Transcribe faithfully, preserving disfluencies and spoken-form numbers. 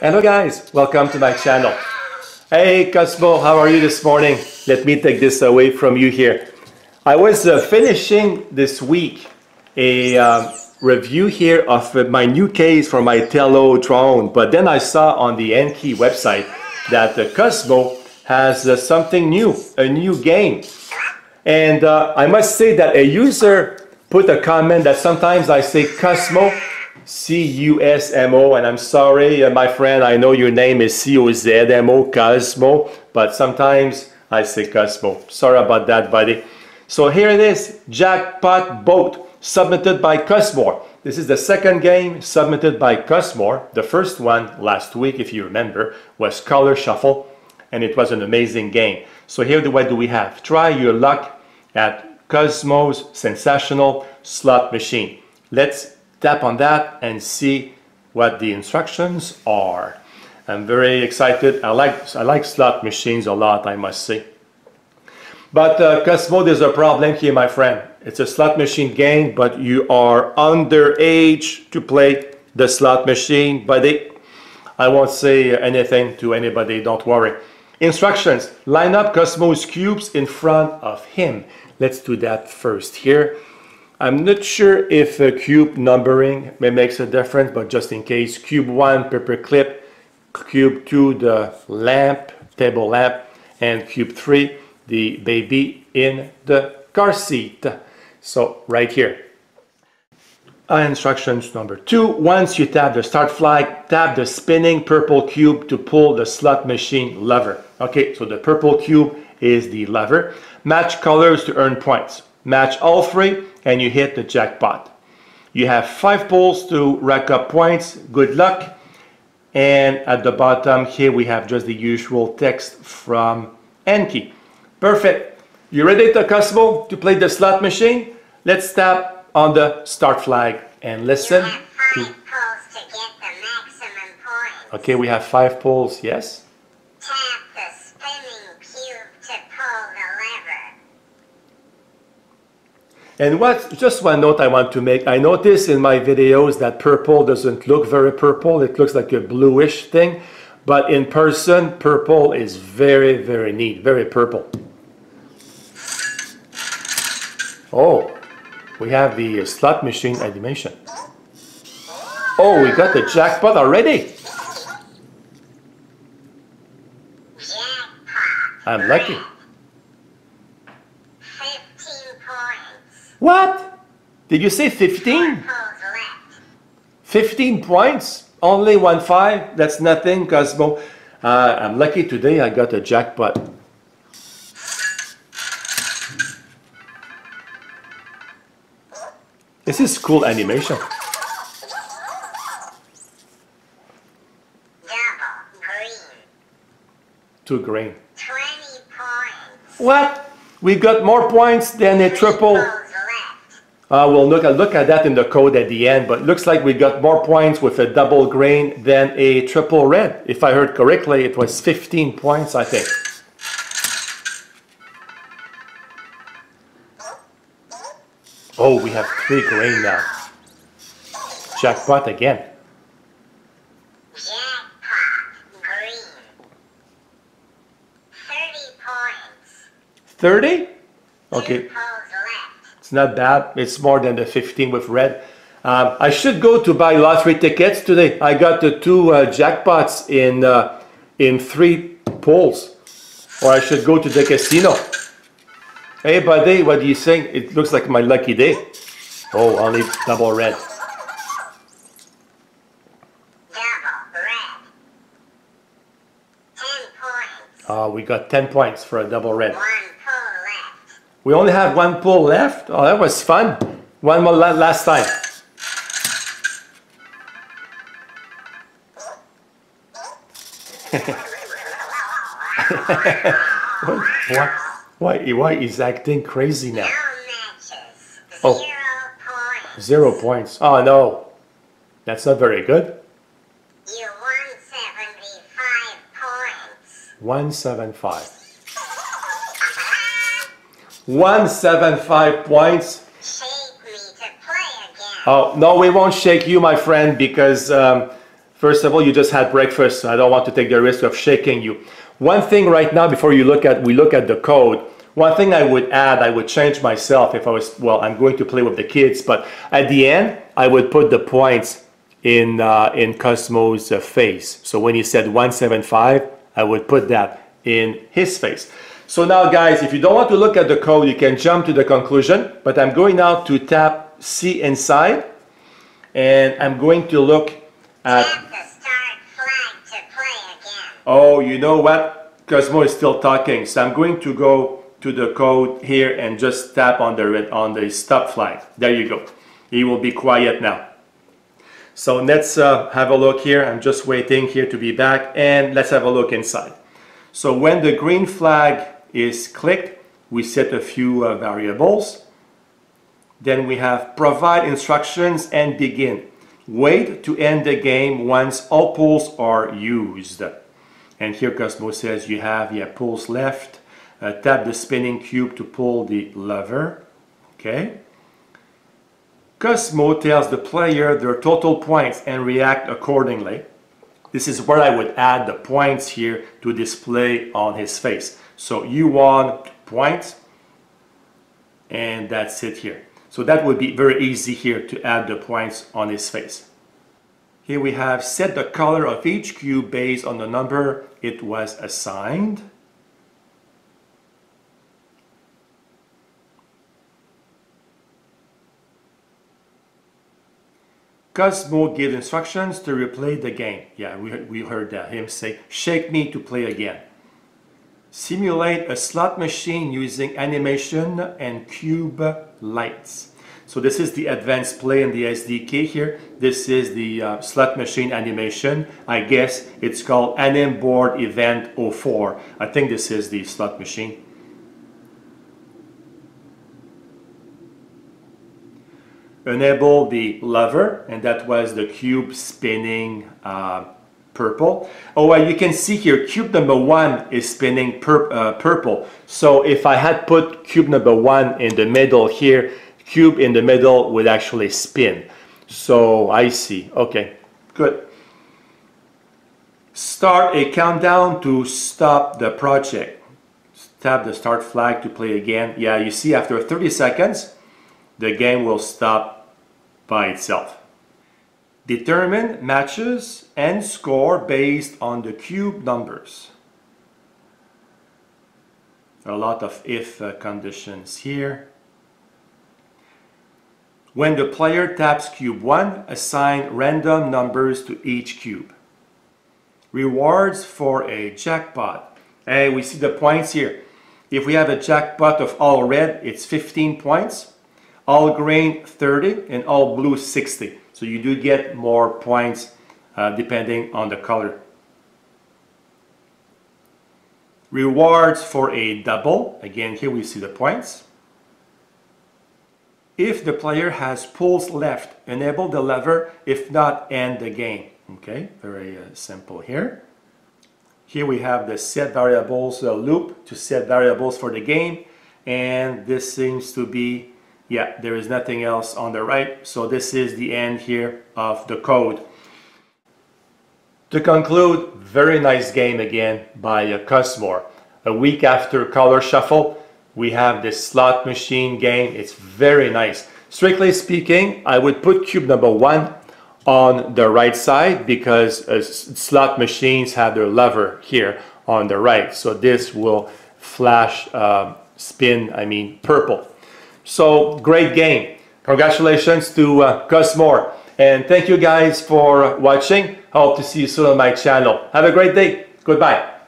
Hello guys, welcome to my channel. Hey Cozmo, how are you this morning? Let me take this away from you here. I was uh, finishing this week a uh, review here of uh, my new case for my Tello drone, but then I saw on the Anki website that the uh, Cozmo has uh, something new, a new game. And uh, I must say that a user put a comment that sometimes I say Cozmo, C U S M O, and I'm sorry uh, my friend, I know your name is C O Z M O, Cozmo, but sometimes I say Cozmo. Sorry about that, buddy. So here it is, Jackpot Boat, submitted by Cozmore. This is the second game submitted by Cozmore. The first one last week, if you remember, was Color Shuffle, and it was an amazing game. So here, what do we have? Try your luck at Cozmo's sensational slot machine. Let's tap on that and see what the instructions are. I'm very excited. I like, I like slot machines a lot, I must say. But uh, Cozmo, there's a problem here, my friend. It's a slot machine game, but you are underage to play the slot machine, buddy. I won't say anything to anybody, don't worry. Instructions, line up Cozmo's cubes in front of him. Let's do that first here. I'm not sure if uh, cube numbering may makes a difference, but just in case, cube one, paperclip, cube two, the lamp, table lamp, and cube three, the baby in the car seat. So right here. Uh, instructions number two, once you tap the start flag, tap the spinning purple cube to pull the slot machine lever. Okay, so the purple cube is the lever. Match colors to earn points. Match all three and you hit the jackpot. You have five pulls to rack up points. Good luck. And at the bottom here we have just the usual text from Anki. Perfect. You ready to Cozmo to play the slot machine? Let's tap on the start flag and listen. You have five to... pulls to get the maximum points. Okay, we have five pulls, yes. Tap the spinning cube to pull the lever. And what, just one note I want to make. I notice in my videos that purple doesn't look very purple. It looks like a bluish thing. But in person, purple is very, very neat, very purple. Oh, we have the slot machine animation. Oh, we got the jackpot already. I'm lucky. What? Did you say fifteen? fifteen points? Only one five? That's nothing, Cozmo. Uh, I'm lucky today I got a jackpot. This is cool animation. Double green. Two green. twenty points. What? We got more points than a triple. Uh, we'll look at, look at that in the code at the end, but looks like we got more points with a double green than a triple red. If I heard correctly, it was fifteen points, I think. Oh, we have three green now. Jackpot again. Jackpot green. thirty points. thirty? Okay. Not bad. It's more than the fifteen with red. Um, I should go to buy lottery tickets today. I got the two uh, jackpots in uh, in three pulls, or I should go to the casino. Hey, buddy, what do you think? It looks like my lucky day. Oh, only double red. Double red. Ten points. Ah, uh, we got ten points for a double red. We only have one pull left. Oh, that was fun. One more la last time. why, why, why is acting crazy now? Oh, zero points. Oh, no. That's not very good. You won seventy-five points. one seventy-five. one seventy-five points. Shake me to play again. Oh, no, we won't shake you, my friend, because um, First of all, you just had breakfast, so I don't want to take the risk of shaking you. One thing right now, before you look at, we look at the code, one thing I would add, I would change myself if I was, well, I'm going to play with the kids, but at the end, I would put the points in, uh, in Cosmo's uh, face. So when he said one seventy-five, I would put that in his face. So now guys, if you don't want to look at the code, you can jump to the conclusion, but I'm going now to tap C inside, and I'm going to look at... Oh, you know what? Cozmo is still talking, so I'm going to go to the code here and just tap on the red, on the stop flag. There you go. He will be quiet now. So let's uh, have a look here. I'm just waiting here to be back, and let's have a look inside. So when the green flag is clicked, we set a few uh, variables. Then we have provide instructions and begin. Wait to end the game once all pools are used. And here Cozmo says you have yeah, pulls left, uh, tap the spinning cube to pull the lever, okay? Cozmo tells the player their total points and react accordingly. This is where I would add the points here to display on his face. So you want points, and that's it here. So that would be very easy here to add the points on his face. Here we have set the color of each cube based on the number it was assigned. Cozmo gives instructions to replay the game. Yeah, we, we heard that. Him say, shake me to play again. Simulate a slot machine using animation and cube lights. So this is the advanced play in the S D K here. This is the uh, slot machine animation. I guess it's called AnimBoardEvent oh four. I think this is the slot machine. Enable the lever, and that was the cube spinning uh, purple. Oh, well, you can see here cube number one is spinning pur uh, purple. So if I had put cube number one in the middle here, cube in the middle would actually spin. So I see. Okay, good. Start a countdown to stop the project. Tap the start flag to play again. Yeah, you see after thirty seconds, the game will stop by itself. Determine matches and score based on the cube numbers. A lot of if uh, conditions here. When the player taps cube one, assign random numbers to each cube. Rewards for a jackpot. Hey, we see the points here. If we have a jackpot of all red, it's fifteen points. All green, thirty, and all blue, sixty. So you do get more points uh, depending on the color. Rewards for a double. Again, here we see the points. If the player has pulls left, enable the lever. If not, end the game. Okay, very uh, simple here. Here we have the set variables uh, loop to set variables for the game. And this seems to be, yeah, there is nothing else on the right. So this is the end here of the code. To conclude, very nice game again by uh, Cozmore. A week after Color Shuffle, we have this slot machine game. It's very nice. Strictly speaking, I would put cube number one on the right side because uh, slot machines have their lever here on the right. So this will flash, uh, spin, I mean, purple. So great game. Congratulations to uh, Cozmore. And thank you guys for watching. I hope to see you soon on my channel. Have a great day. Goodbye.